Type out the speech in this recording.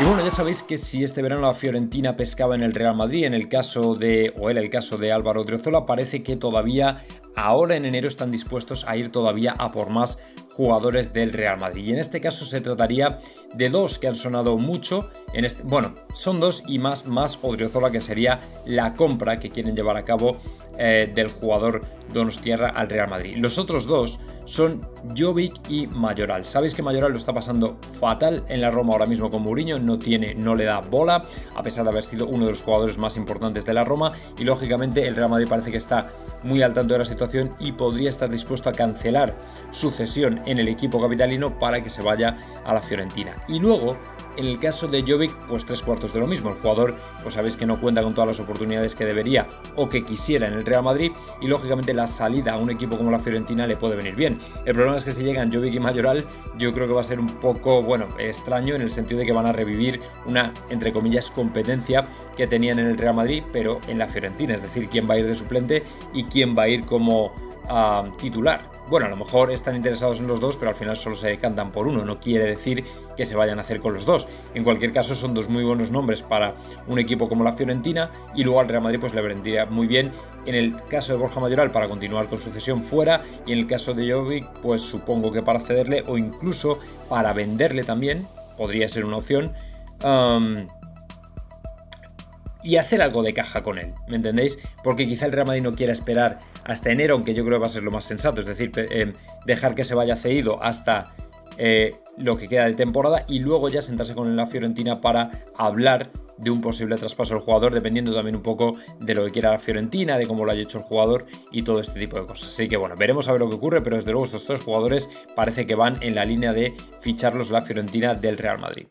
Y bueno, ya sabéis que si este verano la Fiorentina pescaba en el Real Madrid, era el caso de Álvaro Odriozola, parece que todavía ahora en enero están dispuestos a ir todavía a por más jugadores del Real Madrid. Y en este caso se trataría de dos que han sonado mucho, son dos y más Odriozola, que sería la compra que quieren llevar a cabo del jugador donostiarra al Real Madrid. Los otros dos son Jovic y Mayoral. Sabéis que Mayoral lo está pasando fatal en la Roma ahora mismo con Mourinho, no le da bola, a pesar de haber sido uno de los jugadores más importantes de la Roma, y lógicamente el Real Madrid parece que está muy al tanto de la situación y podría estar dispuesto a cancelar su cesión en el equipo capitalino para que se vaya a la Fiorentina. Y luego, en el caso de Jovic, pues 3/4 de lo mismo. El jugador, pues sabéis que no cuenta con todas las oportunidades que debería o que quisiera en el Real Madrid, y lógicamente la salida a un equipo como la Fiorentina le puede venir bien. El problema es que si llegan Jovic y Mayoral, yo creo que va a ser un poco, extraño, en el sentido de que van a revivir una, entre comillas, competencia que tenían en el Real Madrid, pero en la Fiorentina. Es decir, quién va a ir de suplente y quién va a ir como titular. Bueno, a lo mejor están interesados en los dos, pero al final solo se decantan por uno. No quiere decir que se vayan a hacer con los dos. En cualquier caso, son dos muy buenos nombres para un equipo como la Fiorentina, y luego al Real Madrid pues le vendría muy bien, en el caso de Borja Mayoral, para continuar con su cesión fuera, y en el caso de Jovic, pues supongo que para cederle o incluso para venderle también, podría ser una opción, y hacer algo de caja con él, ¿me entendéis? Porque quizá el Real Madrid no quiera esperar hasta enero, aunque yo creo que va a ser lo más sensato, es decir, dejar que se vaya cedido hasta lo que queda de temporada y luego ya sentarse con la Fiorentina para hablar de un posible traspaso del jugador, dependiendo también un poco de lo que quiera la Fiorentina, de cómo lo haya hecho el jugador y todo este tipo de cosas. Así que bueno, veremos a ver lo que ocurre, pero desde luego estos tres jugadores parece que van en la línea de ficharlos la Fiorentina del Real Madrid.